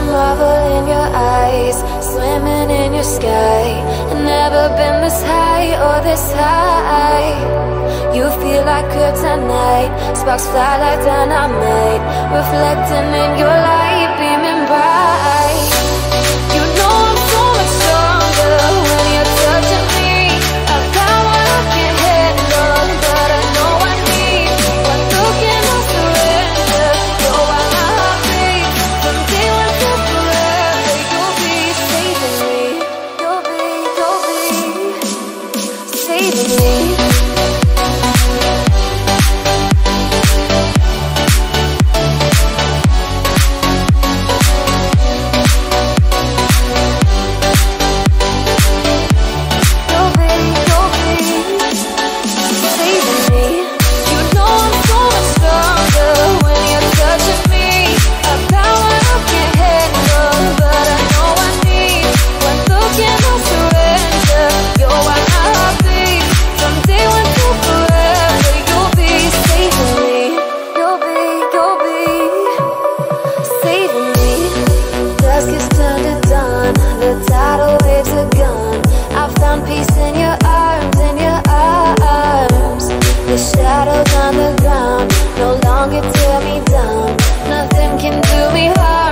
I'm lava in your eyes, swimming in your sky. I've never been this high or this high. You feel like kryptonite, sparks fly like dynamite, reflecting in your light, beaming bright. You know I'm so much stronger when you're touching me. I've got what I can't handle, but I know I need. One look and I'll surrender, blow out my heartbeat. From day one to forever, you'll be saving me. You'll be saving me. Shadows on the ground no longer tear me down. Nothing can do me harm.